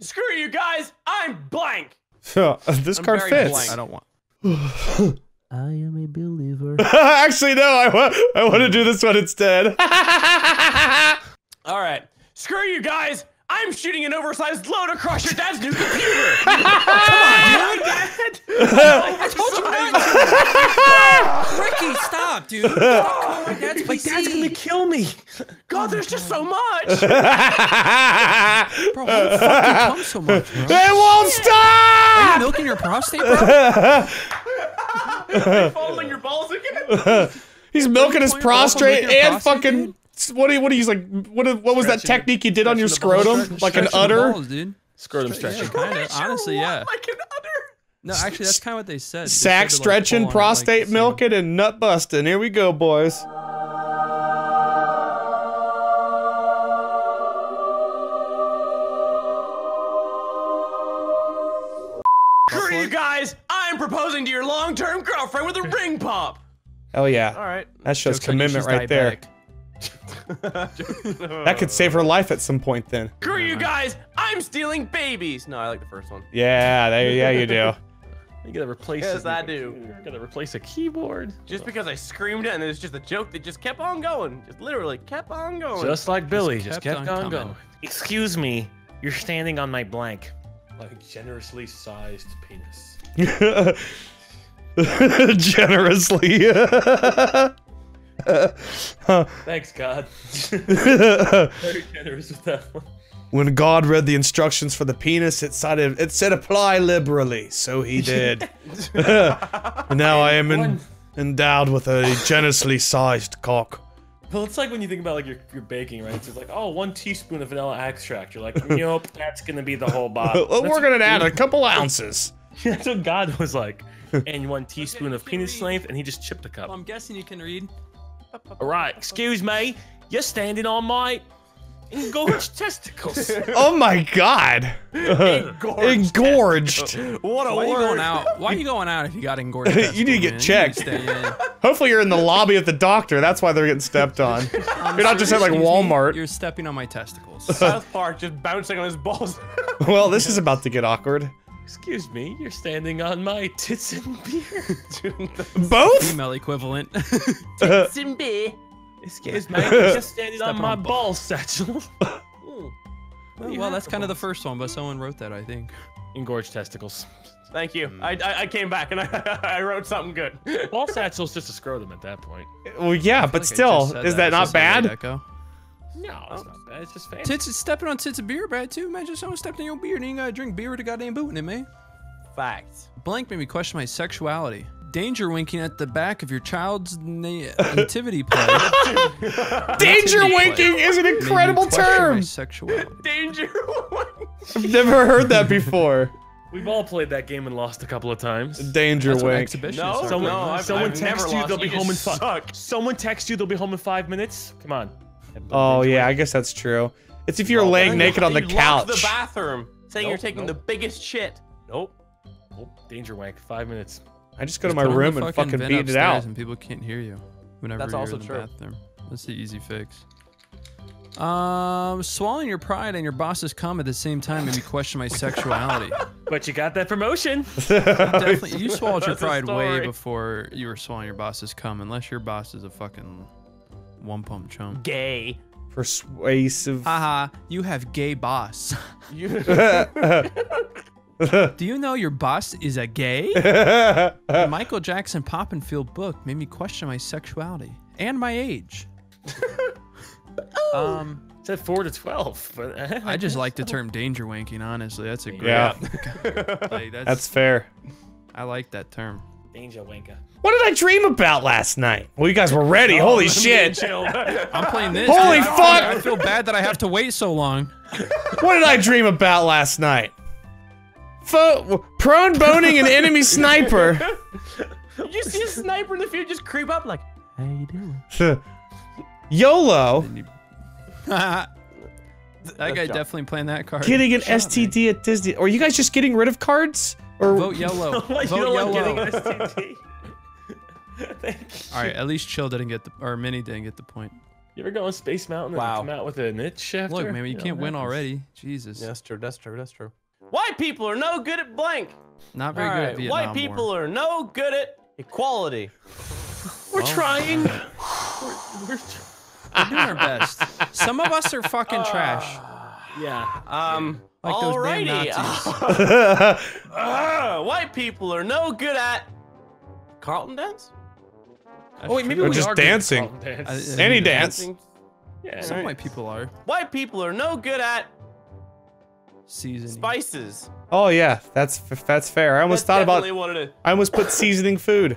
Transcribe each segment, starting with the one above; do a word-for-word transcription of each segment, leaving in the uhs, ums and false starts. Screw you guys, I'm blank. So uh, this I'm card fits. Blank. I don't want. I am a believer. Actually, no, I want. I want to do this one instead. All right. Screw you guys. I'm shooting an oversized load across your dad's new computer. Come on, dude, Dad. I, I told you not to. Ricky, stop, dude. Oh, my dad's, my dad's gonna kill me. God, there's just so much. Bro, why do you fucking come so much, bro? It won't stop. Are you milking your prostate, bro? They fall in your balls again. He's milking his prostrate and prostate, fucking. Dude? What do you, what do you like? What what was stretching, that technique you did on your scrotum? Balls, like an udder? Balls, dude. Scrotum stretching. Yeah, kinda, honestly, yeah. Like an udder. No, actually, that's kind of what they said. They sack said stretching, like, prostate like, milking, and nut busting. Here we go, boys. Screw you guys! I'm proposing to your long-term girlfriend with a ring pop. Hell yeah! All right. That shows Joke's commitment like right there. Back. That could save her life at some point then. Screw you guys, I'm stealing babies. No, I like the first one. Yeah, they, yeah, you do. You gotta replace yes, it. I do. You gotta replace a keyboard. Just because I screamed it and it was just a joke that just kept on going. Just literally kept on going. Just like Billy, just kept, just kept on, on going. Excuse me, you're standing on my blank. Like a generously sized penis. Generously. Uh, huh. Thanks, God. Very generous with that one. When God read the instructions for the penis, it said, it said apply liberally, so he did. Now I am en endowed with a generously sized cock. Well, it's like when you think about like your, your baking, right? It's like, oh, one teaspoon of vanilla extract. You're like, nope, that's gonna be the whole bottle. Well, we're gonna add a couple ounces. That's what God was like. And one teaspoon of penis length, and he just chipped a cup. I'm guessing you can read. Alright, excuse me, you're standing on my engorged testicles. Oh my god. Engorged. Engorged. What a word. Why are you going out? Why are you going out if you got engorged testicles? You need to get man? checked. You stay, yeah. Hopefully you're in the lobby at the doctor, that's why they're getting stepped on. Um, you're not just at like Walmart. Me, you're stepping on my testicles. South Park just bouncing on his balls. Well, this is about to get awkward. Excuse me, you're standing on my tits and beer. Both? Female equivalent. Tits and beer. Excuse me, you're just standing on, on my ball satchel. Well, well, that's kind of the first one, but someone wrote that, I think. Engorged testicles. Thank you. Mm. I, I I came back and I I wrote something good. Ball satchel's just a scrotum at that point. Well, yeah, but like still, is that, that not bad? That go. No, it's not bad. It's just fancy. Tits, stepping on tits of beer bad too, man. Just someone stepped on your beer and you gotta drink beer to goddamn boot in it, man. Facts. Blank made me question my sexuality. Danger winking at the back of your child's na nativity play. Danger nativity winking play is an incredible term. Sexuality. Danger winking. I've never heard that before. We've all played that game and lost a couple of times. Danger That's wink. No, someone, no, I've, someone I've texts you, they'll you be home in five. Someone texts you, they'll be home in five minutes. Come on. Oh yeah, I guess that's true. It's if you're oh, laying naked on the couch. The bathroom, saying nope, you're taking nope. the biggest shit. Nope. Nope. Danger wank. Five minutes. I just go just to my room and fucking beat it out. And people can't hear you. Whenever that's you're also in the true. bathroom. That's the easy fix. Um, swallowing your pride and your boss's cum at the same time made me question my sexuality. But you got that promotion. You definitely, you swallowed your pride way before you were swallowing your boss's cum, unless your boss is a fucking. One pump chump. Gay. Persuasive. Haha, uh-huh. You have gay boss. Do you know your boss is a gay? The Michael Jackson Poppenfield book made me question my sexuality and my age. Oh. Um, it said four to twelve. But I, I just like the term danger wanking, honestly. That's a great. Yeah. Like, that's, that's fair. I like that term. Danger wanker. What did I dream about last night? Well, you guys were ready. Oh, holy shit. I'm playing this. Holy dude. fuck. I feel bad that I have to wait so long. What did I dream about last night? Fo prone boning an enemy sniper. You just see a sniper in the field just creep up like, how you doing? YOLO. That guy definitely playing that card. Getting an Shut S T D up, at Disney. Or are you guys just getting rid of cards? Or vote yellow. Vote yellow. Thank you. All right, at least Chill didn't get the, or Mini didn't get the point. You ever go on Space Mountain wow. and come out with a niche after? Look, man, you, you can't know, win happens. already. Jesus. Yeah, that's true, that's true, that's true. White people are no good at blank. Not very All good right. at Vietnam White people War. are no good at equality. We're well, trying. we're, we're, we're doing our best. Some of us are fucking uh, trash. Yeah. Um. Like alrighty. Uh, uh, white people are no good at Carlton dance. That's oh wait, maybe we're we just are dancing. Dance. Uh, Any dance. Dancing. Yeah. Some right. white people are. White people are no good at seasoning spices. Oh yeah, that's that's fair. I almost that's thought about. It I almost put seasoning food.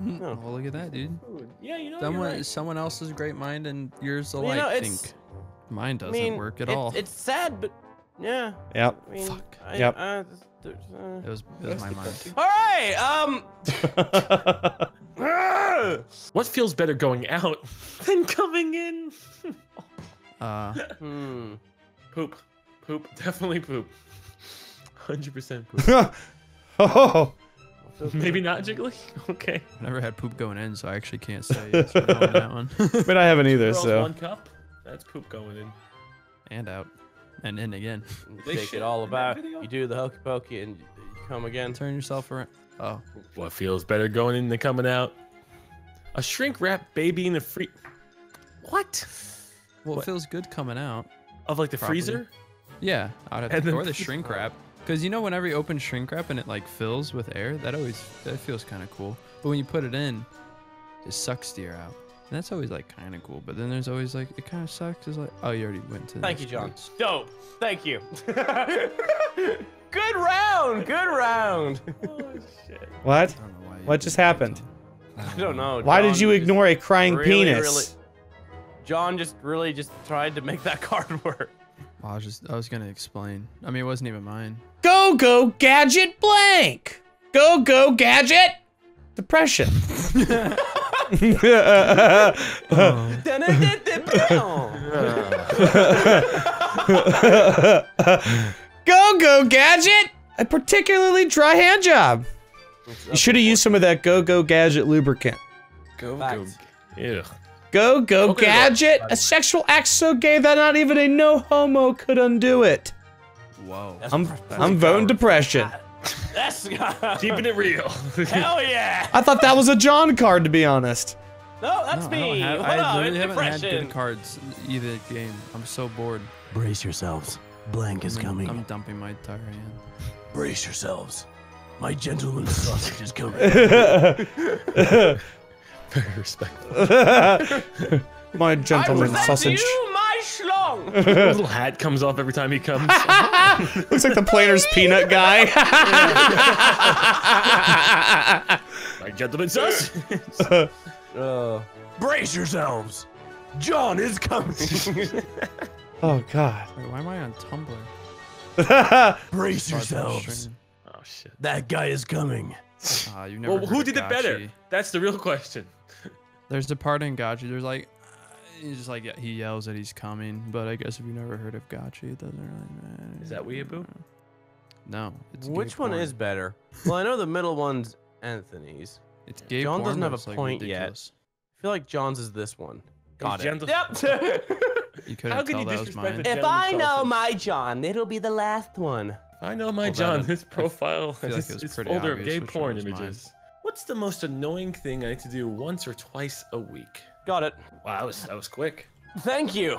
No. Well, look at that, dude. Yeah, you know. Someone, right. someone else's great mind and yours alike you know, think. Mine doesn't I mean, work at it, all. It's sad, but yeah. Yep. I mean, Fuck. I, yep. I, uh, it was, it was my mind. All right. Um. What feels better going out than coming in? uh. Hmm. Poop. Poop. Definitely poop. one hundred percent poop. Oh. Maybe not jiggly? Okay. I never had poop going in, so I actually can't say yes or no on that one. But I haven't either, so. One cup? That's poop going in. And out. And in again. They take it all about. You do the hokey pokey and you come again. Turn yourself around. Oh. What feels better going in than coming out? A shrink wrap baby in the free. What? Well, what? It feels good coming out. Of like the properly. freezer? Yeah. Out of the, or the shrink wrap. Cause you know whenever you open shrink wrap and it like fills with air, that always that feels kind of cool. But when you put it in, it sucks the air out, and that's always like kind of cool. But then there's always like it kind of sucks. It's like oh, you already went to. Thank you, John. Place. Dope. Thank you. Good round. Good round. Oh shit. What? What just happened? I don't know. Why John did you ignore a crying really, penis? Really, John just really just tried to make that card work. Well, I was just I was gonna explain. I mean, it wasn't even mine. Go go gadget blank. Go go gadget. Depression. Go go gadget. A particularly dry hand job. You should have used some of that go go gadget lubricant. Go go. Yeah. Go, go, okay, gadget! Right. A sexual act so gay that not even a no homo could undo it. Whoa. That's I'm, I'm voting depression. That's keeping it real. Hell yeah! I thought that was a John card, to be honest. No, that's no, me. I, have, Hold I on, literally haven't depression. had good cards in either game. I'm so bored. Brace yourselves. Blank is I'm, coming. I'm dumping my entire hand. Brace yourselves. My gentleman sausage is coming. Very respectful. My gentleman I sausage. You, my schlong. His little hat comes off every time he comes. Looks like the Planters peanut guy. My gentleman sausage. uh, Brace yourselves. John is coming. Oh God. Wait, why am I on Tumblr? Brace yourselves. Oh shit. That guy is coming. Uh, you've never well, who did it better? That's the real question. There's the part in Gachi. There's like, he's just like he yells that he's coming. But I guess if you never heard of Gachi, it doesn't really matter. Is that Weeaboo? No. It's Which one porn. is better? Well, I know the middle one's Anthony's. It's gay John porn, doesn't have a point like yet. I feel like John's is this one. Got he's it. Yep. You couldn't How tell you that was mine. If I know my John, it'll be the last one. I know my well, John, his profile is like older older of gay porn images. Mine. What's the most annoying thing I need to do once or twice a week? Got it. Wow, that was, that was quick. Thank you.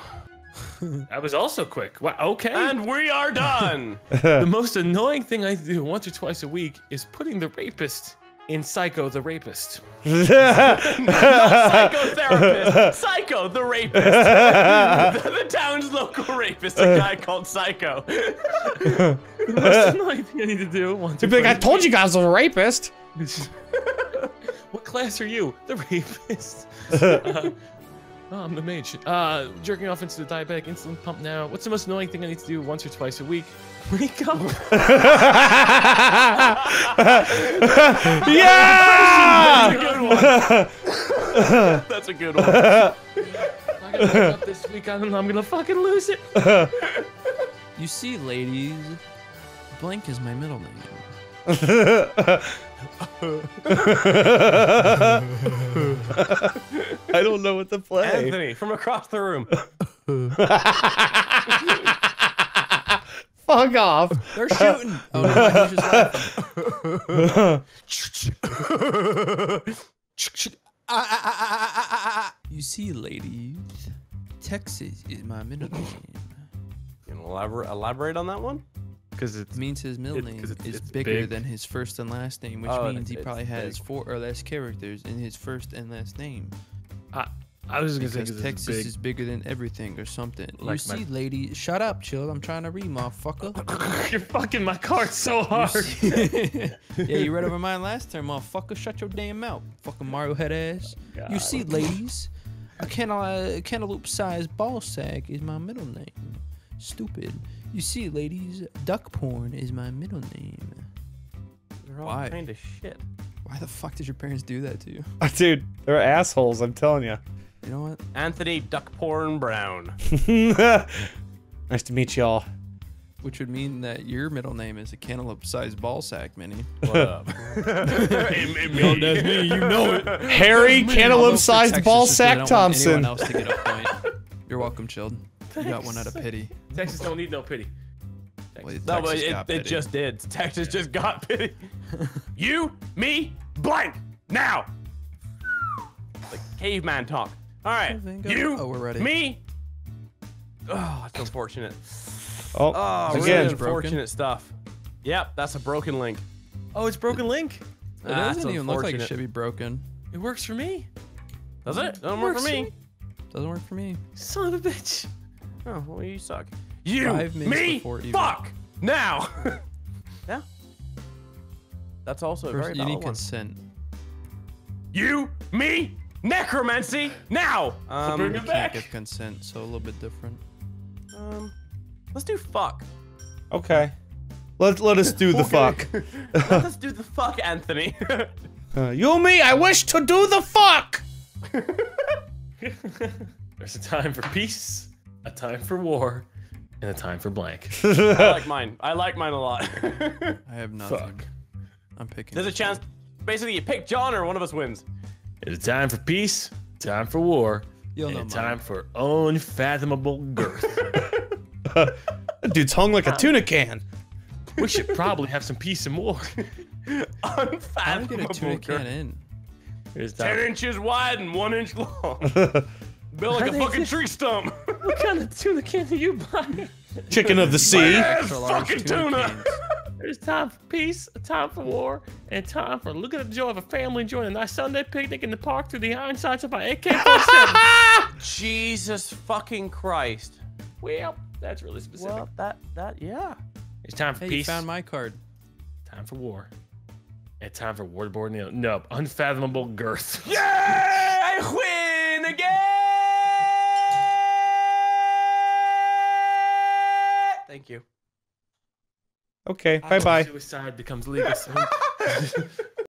That was also quick. Wow, okay. And we are done. The most annoying thing I do once or twice a week is putting the rapist in Psycho the Rapist. Not psychotherapist. Psycho the Rapist. The, the town's local rapist, a guy called Psycho. The most annoying thing I need to do once or twice a week. I told you guys I was a rapist. What class are you? The rapist. uh, oh, I'm the mage. Uh, jerking off into the diabetic insulin pump now. What's the most annoying thing I need to do once or twice a week? Wake up. Yeah! That's a good one. I'm gonna wake up this week. I don't know. I'm gonna fucking lose it. You see, ladies, blank is my middle name. I don't know what to play. Anthony from across the room. Fuck off. They're shooting. Oh, no, just you see, ladies, Texas is my middle name. Can elaborate elaborate on that one? Because it means his middle it, name it's, is it's bigger big. than his first and last name, which oh, means he probably has big. four or less characters in his first and last name. I, I was just gonna say Texas is, big. is bigger than everything or something. Like you see, my... lady, shut up, Chilled. I'm trying to read, motherfucker. You're fucking my card so hard. You see... yeah, you read over mine last term, motherfucker. Shut your damn mouth, fucking Mario head ass. God. You see, ladies, a cantaloupe, cantaloupe sized ball sack is my middle name. Stupid. You see, ladies, duck porn is my middle name. They're all Why? kind of shit. Why the fuck did your parents do that to you? Oh, dude, they're assholes, I'm telling you. You know what? Anthony Duck Porn Brown. Nice to meet y'all. Which would mean that your middle name is a cantaloupe-sized ball sack, Minnie. What up? Yo, that's me, you know it. Harry Cantaloupe-sized ball sack Thompson. Else to get a point. You're welcome, Chilled. You got one out of pity. Texas don't need no pity. Well, no, but it, it just did. Texas yeah. just got pity. You, me, blank, now. Like caveman talk. All right. You, oh, we're ready. me. Oh, that's unfortunate. Oh, oh again, really unfortunate stuff. Yep, that's a broken link. Oh, it's broken link. It nah, doesn't even look like it should be broken. It works for me. Does it? Doesn't it work for me. me. Doesn't work for me. Son of a bitch. Oh, well, you suck. You, me, fuck, now. Yeah. That's also a very valid one. Consent. You, me, necromancy, now. Um, so bring it back. Can't give consent, so a little bit different. Um, let's do fuck. Okay. Let let us do the fuck. Let us do the fuck, Anthony. uh, you, me, I wish to do the fuck. There's a time for peace. A time for war, and a time for blank. I like mine. I like mine a lot. I have nothing. Fuck. I'm picking. There's a chance. Basically, you pick John or one of us wins. It's a time for peace, time for war, You'll and know a mine. time for unfathomable girth. That dude's hung like a tuna can. We should probably have some peace and war. Unfathomable How do you get a tuna girth. can in? Here's Ten time. inches wide and one inch long. Built like How a fucking tree stump. What kind of tuna can do you buy? Chicken of the sea. Yes, fucking tuna. tuna. There's time for peace, a time for war, and time for looking at the joy of a family enjoying a nice Sunday picnic in the park through the iron sights of my A K forty-seven. Jesus fucking Christ. Well, that's really specific. Well, that, that, yeah. It's time for hey, peace. You found my card. Time for war. And time for wardboard nail. No, unfathomable girth. Yay! I win again! Thank you. Okay, bye-bye. Suicide becomes legal soon.